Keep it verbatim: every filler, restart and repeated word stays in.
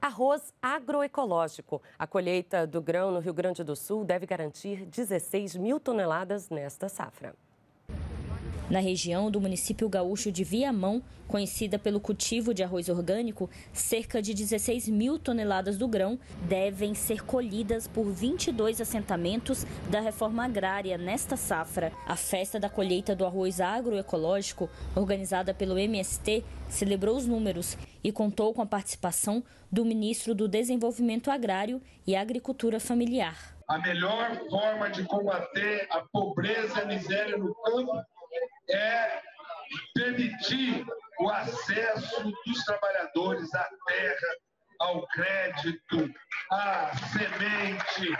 Arroz agroecológico. A colheita do grão no Rio Grande do Sul deve garantir dezesseis mil toneladas nesta safra. Na região do município gaúcho de Viamão, conhecida pelo cultivo de arroz orgânico, cerca de dezesseis mil toneladas do grão devem ser colhidas por vinte e dois assentamentos da reforma agrária nesta safra. A festa da colheita do arroz agroecológico, organizada pelo M S T, celebrou os números e contou com a participação do ministro do Desenvolvimento Agrário e Agricultura Familiar. A melhor forma de combater a pobreza e a miséria no campo é permitir o acesso dos trabalhadores à terra, ao crédito, à semente.